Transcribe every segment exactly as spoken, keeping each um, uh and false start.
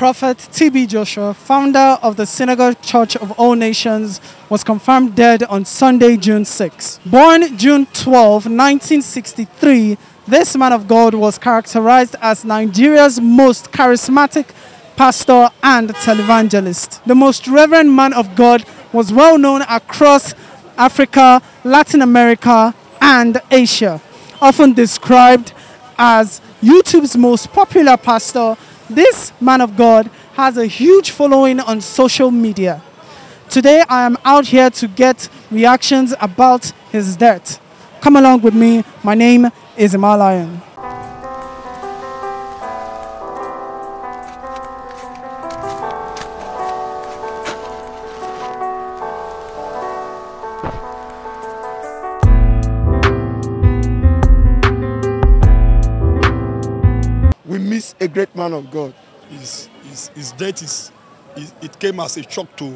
Prophet T B Joshua, founder of the Synagogue Church of All Nations, was confirmed dead on Sunday, June sixth. Born June twelfth, nineteen sixty-three, this man of God was characterized as Nigeria's most charismatic pastor and televangelist. The most reverend man of God was well known across Africa, Latin America, and Asia. Often described as YouTube's most popular pastor, this man of God has a huge following on social media. Today, I am out here to get reactions about his death. Come along with me. My name is Imalayan. A great man of God. His, his, his death is, is, it came as a shock to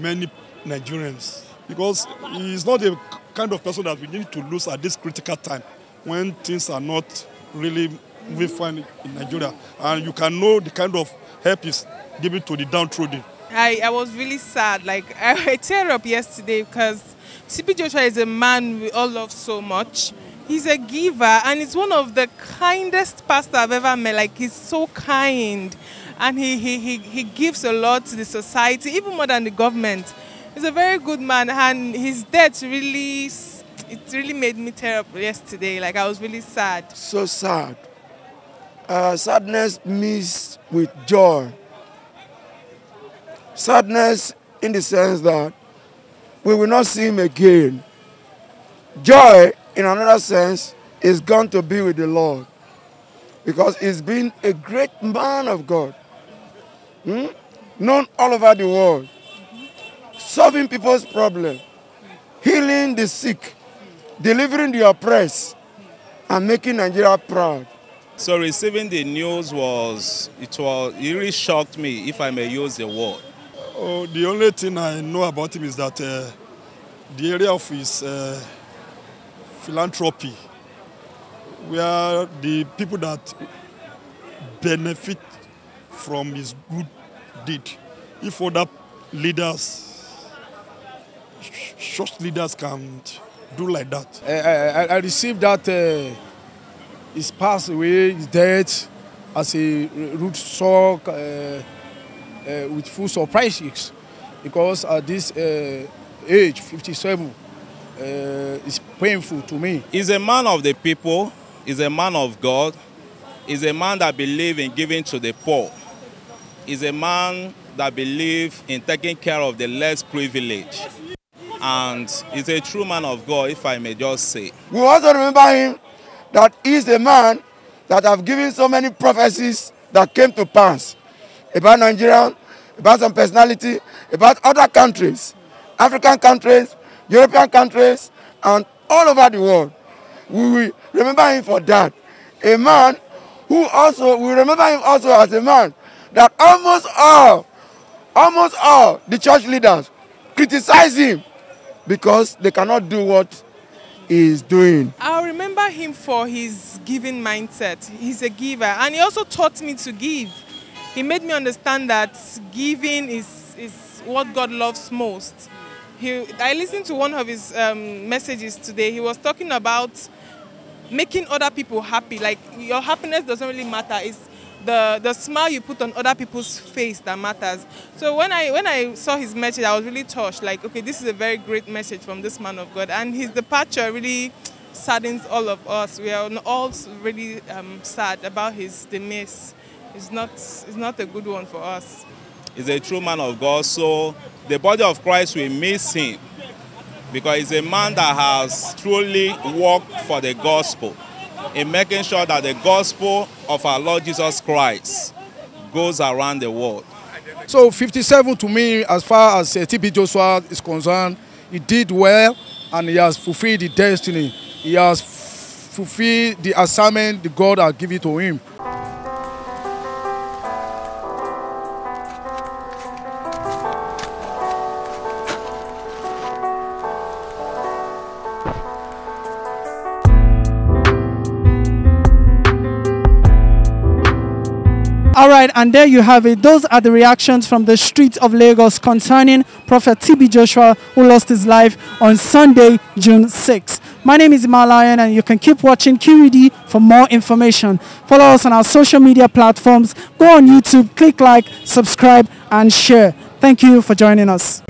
many Nigerians, because he is not the kind of person that we need to lose at this critical time when things are not really moving fine in Nigeria. And you can know the kind of help he's giving to the downtrodden. I, I was really sad. Like, I, I teared up yesterday because T B Joshua is a man we all love so much. He's a giver, and he's one of the kindest pastors I've ever met. Like, he's so kind, and he, he, he, he gives a lot to the society, even more than the government. He's a very good man, and his death really, it really made me tear up yesterday. Like, I was really sad. So sad. Uh, sadness mixed with joy. Sadness in the sense that we will not see him again. Joy, in another sense, is gone to be with the Lord, because he's been a great man of God, hmm? known all over the world, solving people's problems, healing the sick, delivering the oppressed, and making Nigeria proud. So receiving the news was, it was, it really shocked me, if I may use the word. Oh, the only thing I know about him is that uh, the area of his uh, philanthropy, where the people that benefit from his good deed, if other leaders, church leaders can do like that. I, I, I received that uh, his passed away, his death, as a root shock uh, uh, with full surprises, because at this uh, age, fifty-seven, Uh, it's painful to me. He's a man of the people, he's a man of God, he's a man that believes in giving to the poor, he's a man that believes in taking care of the less privileged, and he's a true man of God, if I may just say. We also remember him that he's a man that have given so many prophecies that came to pass about Nigeria, about some personality, about other countries, African countries, European countries, and all over the world. We will remember him for that. A man who also, we remember him also as a man that almost all, almost all the church leaders criticize him because they cannot do what he is doing. I remember him for his giving mindset. He's a giver, and he also taught me to give. He made me understand that giving is, is what God loves most. He, I listened to one of his um, messages today. He was talking about making other people happy. Like, your happiness doesn't really matter. It's the, the smile you put on other people's face that matters. So when I, when I saw his message, I was really touched. Like, okay, this is a very great message from this man of God. And his departure really saddens all of us. We are all really um, sad about his demise. It's not, it's not a good one for us. He's a true man of God, so the body of Christ will miss him, because he's a man that has truly worked for the gospel in making sure that the gospel of our Lord Jesus Christ goes around the world. So fifty-seven to me, as far as uh, T B Joshua is concerned, he did well, and he has fulfilled the destiny. He has fulfilled the assignment the God has given to him. All right, and there you have it. Those are the reactions from the streets of Lagos concerning Prophet T B Joshua, who lost his life on Sunday, June sixth. My name is Imalayan, and you can keep watching Q E D for more information. Follow us on our social media platforms. Go on YouTube, click like, subscribe, and share. Thank you for joining us.